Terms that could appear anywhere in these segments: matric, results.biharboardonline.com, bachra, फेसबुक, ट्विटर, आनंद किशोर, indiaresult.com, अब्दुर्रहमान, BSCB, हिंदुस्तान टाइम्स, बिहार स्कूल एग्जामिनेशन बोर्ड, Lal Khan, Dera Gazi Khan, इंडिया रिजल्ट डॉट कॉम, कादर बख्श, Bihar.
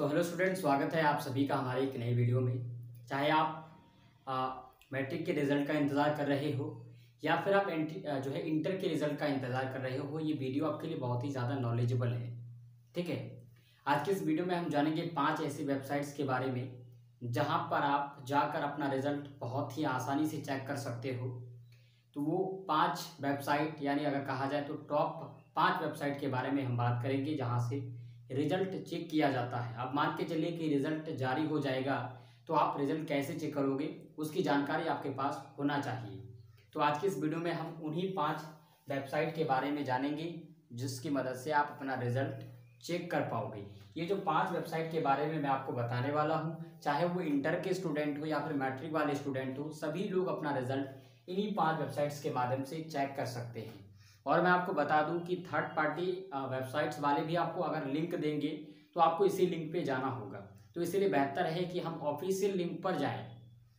Hello student, स्वागत है आप सभी का हमारे एक नई वीडियो में। चाहे आप मैट्रिक के रिज़ल्ट का इंतज़ार कर रहे हो या फिर आप इंटर के रिज़ल्ट का इंतज़ार कर रहे हो, ये वीडियो आपके लिए बहुत ही ज़्यादा नॉलेजेबल है। ठीक है, आज की इस वीडियो में हम जानेंगे 5 ऐसी वेबसाइट्स के बारे में जहाँ पर आप जाकर अपना रिज़ल्ट बहुत ही आसानी से चेक कर सकते हो। तो वो 5 वेबसाइट, यानी अगर कहा जाए तो टॉप 5 वेबसाइट के बारे में हम बात करेंगे जहाँ से रिजल्ट चेक किया जाता है। आप मान के चलिए कि रिजल्ट जारी हो जाएगा, तो आप रिजल्ट कैसे चेक करोगे उसकी जानकारी आपके पास होना चाहिए। तो आज की इस वीडियो में हम उन्हीं 5 वेबसाइट के बारे में जानेंगे जिसकी मदद से आप अपना रिजल्ट चेक कर पाओगे। ये जो 5 वेबसाइट के बारे में मैं आपको बताने वाला हूँ, चाहे वो इंटर के स्टूडेंट हो या फिर मैट्रिक वाले स्टूडेंट हो, सभी लोग अपना रिजल्ट इन्हीं 5 वेबसाइट्स के माध्यम से चेक कर सकते हैं। और मैं आपको बता दूं कि थर्ड पार्टी वेबसाइट्स वाले भी आपको अगर लिंक देंगे तो आपको इसी लिंक पे जाना होगा। तो इसीलिए बेहतर है कि हम ऑफिशियल लिंक पर जाएं,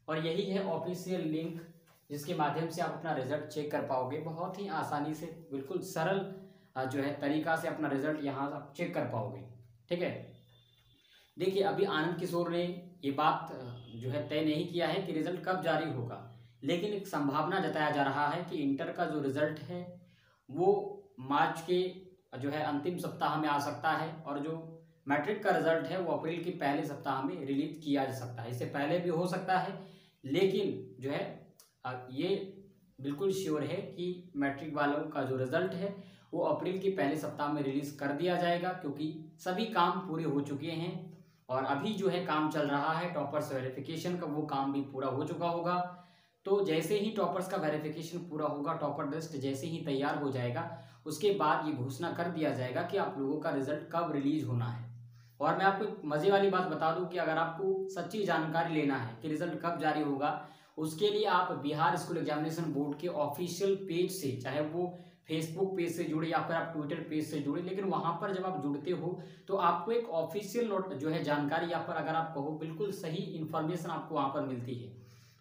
और यही है ऑफिशियल लिंक जिसके माध्यम से आप अपना रिजल्ट चेक कर पाओगे। बहुत ही आसानी से, बिल्कुल सरल जो है तरीका से अपना रिजल्ट यहाँ आप चेक कर पाओगे। ठीक है, देखिए अभी आनंद किशोर ने ये बात जो है तय नहीं किया है कि रिजल्ट कब जारी होगा, लेकिन एक संभावना जताया जा रहा है कि इंटर का जो रिजल्ट है वो मार्च के जो है अंतिम सप्ताह में आ सकता है, और जो मैट्रिक का रिजल्ट है वो अप्रैल के पहले सप्ताह में रिलीज किया जा सकता है। इससे पहले भी हो सकता है, लेकिन जो है ये बिल्कुल श्योर है कि मैट्रिक वालों का जो रिजल्ट है वो अप्रैल के पहले सप्ताह में रिलीज़ कर दिया जाएगा, क्योंकि सभी काम पूरे हो चुके हैं। और अभी जो है काम चल रहा है टॉपर्स वेरिफिकेशन का, वो काम भी पूरा हो चुका होगा। तो जैसे ही टॉपर्स का वेरिफिकेशन पूरा होगा, टॉपर लिस्ट जैसे ही तैयार हो जाएगा, उसके बाद ये घोषणा कर दिया जाएगा कि आप लोगों का रिजल्ट कब रिलीज होना है। और मैं आपको एक मज़े वाली बात बता दूं कि अगर आपको सच्ची जानकारी लेना है कि रिजल्ट कब जारी होगा, उसके लिए आप बिहार स्कूल एग्जामिनेशन बोर्ड के ऑफिशियल पेज से, चाहे वो फेसबुक पेज से जुड़े या फिर आप ट्विटर पेज से जुड़े, लेकिन वहाँ पर जब आप जुड़ते हो तो आपको एक ऑफिशियल जो है जानकारी, या फिर अगर आप कहो बिल्कुल सही इन्फॉर्मेशन आपको वहाँ पर मिलती है।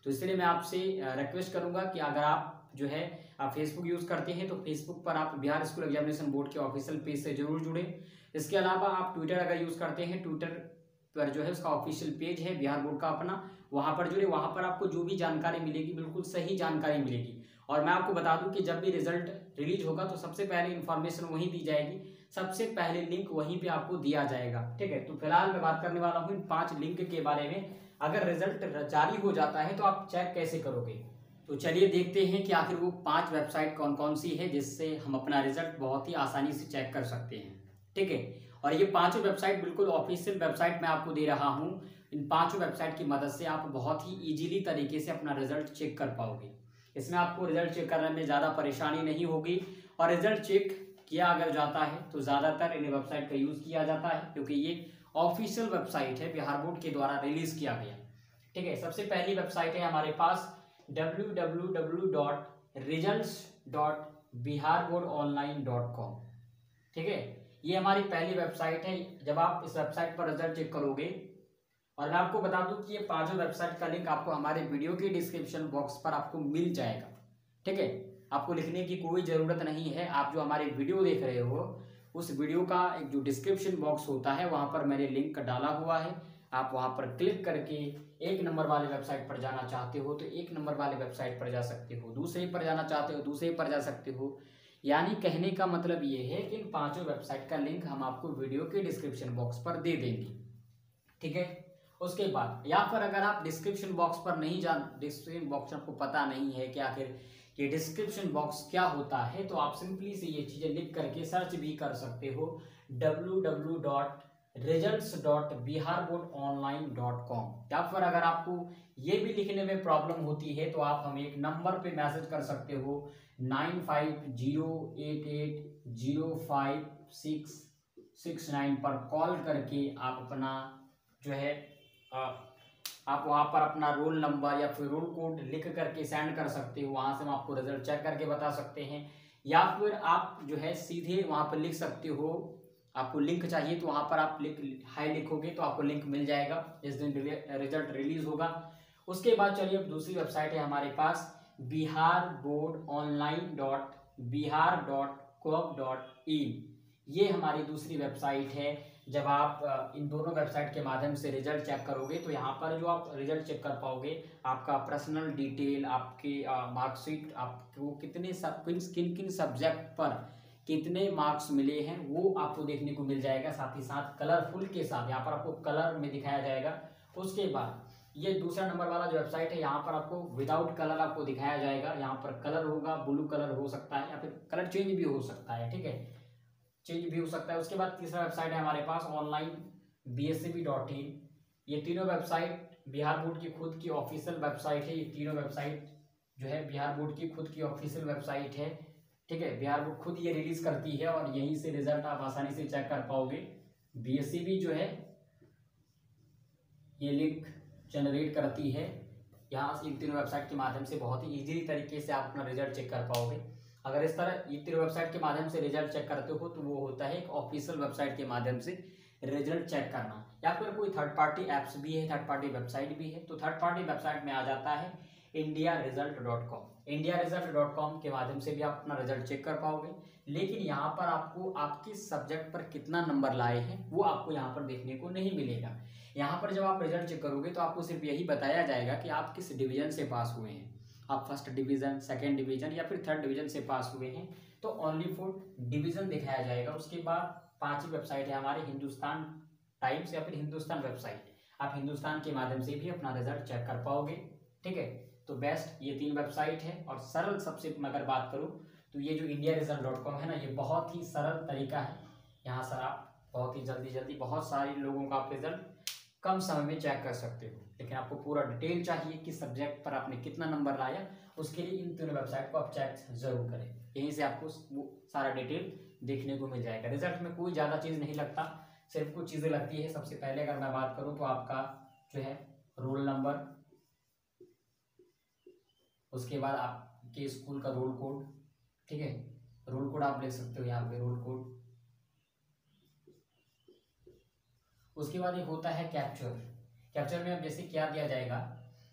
तो इसलिए मैं आपसे रिक्वेस्ट करूंगा कि अगर आप जो है आप फेसबुक यूज़ करते हैं तो फेसबुक पर आप बिहार स्कूल एग्जामिनेशन बोर्ड के ऑफिशियल पेज से जरूर जुड़े। इसके अलावा आप ट्विटर अगर यूज़ करते हैं, ट्विटर पर जो है उसका ऑफिशियल पेज है बिहार बोर्ड का अपना, वहाँ पर जुड़े। वहाँ पर आपको जो भी जानकारी मिलेगी बिल्कुल सही जानकारी मिलेगी। और मैं आपको बता दूँ कि जब भी रिजल्ट रिलीज होगा तो सबसे पहले इन्फॉर्मेशन वहीं दी जाएगी, सबसे पहले लिंक वहीं पर आपको दिया जाएगा। ठीक है, तो फिलहाल मैं बात करने वाला हूँ इन 5 लिंक के बारे में। अगर रिजल्ट जारी हो जाता है तो आप चेक कैसे करोगे। तो चलिए देखते हैं कि आखिर वो 5 वेबसाइट कौन कौन सी है जिससे हम अपना रिजल्ट बहुत ही आसानी से चेक कर सकते हैं। ठीक है, और ये 5 वेबसाइट बिल्कुल ऑफिशियल वेबसाइट मैं आपको दे रहा हूँ। इन 5 वेबसाइट की मदद से आप बहुत ही ईजिली तरीके से अपना रिजल्ट चेक कर पाओगे। इसमें आपको रिजल्ट चेक करने में ज़्यादा परेशानी नहीं होगी, और रिजल्ट चेक किया अगर जाता है तो ज़्यादातर इन वेबसाइट का यूज़ किया जाता है, क्योंकि ये ऑफिशियल वेबसाइट है बिहार बोर्ड के द्वारा रिलीज किया गया। ठीक है, सबसे पहली वेबसाइट है हमारे पास www.results.biharboardonline.com। ठीक है, ये हमारी पहली वेबसाइट है। जब आप इस वेबसाइट पर रिजल्ट चेक करोगे, और मैं आपको बता दूं कि ये 5 वेबसाइट का लिंक आपको हमारे वीडियो के डिस्क्रिप्शन बॉक्स पर आपको मिल जाएगा। ठीक है, आपको लिखने की कोई ज़रूरत नहीं है। आप जो हमारे वीडियो देख रहे हो, उस वीडियो का एक जो डिस्क्रिप्शन बॉक्स होता है वहाँ पर मैंने लिंक डाला हुआ है। आप वहाँ पर क्लिक करके 1 नंबर वाले वेबसाइट पर जाना चाहते हो तो 1 नंबर वाले वेबसाइट पर जा सकते हो, दूसरे पर जाना चाहते हो दूसरे पर जा सकते हो। यानी कहने का मतलब ये है कि इन 5 वेबसाइट का लिंक हम आपको वीडियो के डिस्क्रिप्शन बॉक्स पर दे देंगे। ठीक है, उसके बाद या फिर अगर आप डिस्क्रिप्शन बॉक्स पर नहीं डिस्क्रिप्शन बॉक्स आपको पता नहीं है कि आखिर ये डिस्क्रिप्शन बॉक्स क्या होता है, तो आप सिंपली से ये चीज़ें लिख करके सर्च भी कर सकते हो www.results.biharboardonline.com। या फिर अगर आपको ये भी लिखने में प्रॉब्लम होती है तो आप हमें एक नंबर पे मैसेज कर सकते हो 9508805669 पर कॉल करके आप अपना जो है आप वहाँ पर अपना रोल नंबर या फिर रोल कोड लिख करके सेंड कर सकते हो। वहाँ से हम आपको रिजल्ट चेक करके बता सकते हैं, या फिर आप जो है सीधे वहाँ पर लिख सकते हो। आपको लिंक चाहिए तो वहाँ पर आप हाई लिखोगे तो आपको लिंक मिल जाएगा जिस दिन रिजल्ट रिलीज होगा। उसके बाद चलिए, अब दूसरी वेबसाइट है हमारे पास biharboardonline.bihar.gov.in। ये हमारी दूसरी वेबसाइट है जब आप इन दोनों वेबसाइट के माध्यम से रिजल्ट चेक करोगे तो यहाँ पर जो आप रिजल्ट चेक कर पाओगे, आपका पर्सनल डिटेल, आपकी मार्कशीट, आपको कितने सब किन किन सब्जेक्ट पर कितने मार्क्स मिले हैं वो आपको देखने को मिल जाएगा। साथ ही साथ कलरफुल के साथ यहाँ पर आपको कलर में दिखाया जाएगा। उसके बाद ये दूसरा नंबर वाला जो वेबसाइट है यहाँ पर आपको विदाउट कलर आपको दिखाया जाएगा। यहाँ पर कलर होगा, ब्लू कलर हो सकता है या फिर कलर चेंज भी हो सकता है, ठीक है, चेंज भी हो सकता है। उसके बाद तीसरा वेबसाइट है हमारे पास ऑनलाइन BSCB.in। ये तीनों वेबसाइट बिहार बोर्ड की खुद की ऑफिशियल वेबसाइट है। ये तीनों वेबसाइट जो है बिहार बोर्ड की खुद की ऑफिशियल वेबसाइट है, ठीक है। बिहार बोर्ड खुद ये रिलीज करती है और यहीं से रिजल्ट आप आसानी से चेक कर पाओगे। BSCB जो है ये लिंक जनरेट करती है, यहाँ से इन तीनों वेबसाइट के माध्यम से बहुत ही इजीली तरीके से आप अपना रिजल्ट चेक कर पाओगे। अगर इस तरह ये तीनों वेबसाइट के माध्यम से रिजल्ट चेक करते हो तो वो होता है एक ऑफिशियल वेबसाइट के माध्यम से रिजल्ट चेक करना, या फिर कोई थर्ड पार्टी ऐप्स भी है, थर्ड पार्टी वेबसाइट भी है। तो थर्ड पार्टी वेबसाइट में आ जाता है indiaresult.com। indiaresult.com के माध्यम से भी आप अपना रिजल्ट चेक कर पाओगे, लेकिन यहाँ पर आपको आपके सब्जेक्ट पर कितना नंबर लाए हैं वो आपको यहाँ पर देखने को नहीं मिलेगा। यहाँ पर जब आप रिजल्ट चेक करोगे तो आपको सिर्फ यही बताया जाएगा कि आप किस डिवीज़न से पास हुए हैं, आप फर्स्ट डिवीज़न, सेकंड डिवीज़न या फिर थर्ड डिवीज़न से पास हुए हैं, तो ओनली फॉर डिवीज़न दिखाया जाएगा। उसके बाद पाँचवीं वेबसाइट है हमारे हिंदुस्तान टाइम्स या फिर हिंदुस्तान वेबसाइट। आप हिंदुस्तान के माध्यम से भी अपना रिजल्ट चेक कर पाओगे, ठीक है। तो बेस्ट ये तीन वेबसाइट है और सरल सबसे अगर बात करूँ तो ये जो indiaresult.com है ना, ये बहुत ही सरल तरीका है। यहाँ सर आप बहुत ही जल्दी बहुत सारे लोगों का आप रिजल्ट कम समय में चेक कर सकते हो, लेकिन आपको पूरा डिटेल चाहिए कि सब्जेक्ट पर आपने कितना नंबर लाया, उसके लिए इन तीनों वेबसाइट को आप चेक जरूर करें। यहीं से आपको वो सारा डिटेल देखने को मिल जाएगा। रिजल्ट में कोई ज़्यादा चीज़ नहीं लगता, सिर्फ कुछ चीज़ें लगती है। सबसे पहले अगर मैं बात करूँ तो आपका जो है रोल नंबर, उसके बाद आपके स्कूल का रोल कोड, ठीक है, रोल कोड आप लिख सकते हो यहाँ पे, रोल कोड। उसके बाद ये होता है कैप्चर। कैप्चर में अब जैसे क्या दिया जाएगा,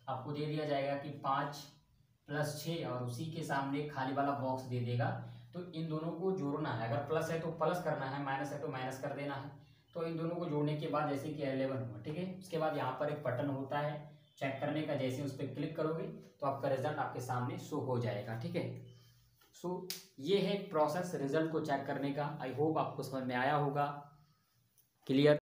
आपको दे दिया जाएगा कि 5 + 6 और उसी के सामने खाली वाला बॉक्स दे देगा। तो इन दोनों को जोड़ना है, अगर प्लस है तो प्लस करना है, माइनस है तो माइनस कर देना है। तो इन दोनों को जोड़ने के बाद जैसे कि 11 हुआ, ठीक है। उसके बाद यहाँ पर एक बटन होता है चेक करने का, जैसे उस पर क्लिक करोगे तो आपका रिजल्ट आपके सामने शो हो जाएगा, ठीक है। सो ये है प्रोसेस रिजल्ट को चेक करने का। आई होप आपको समझ में आया होगा, क्लियर।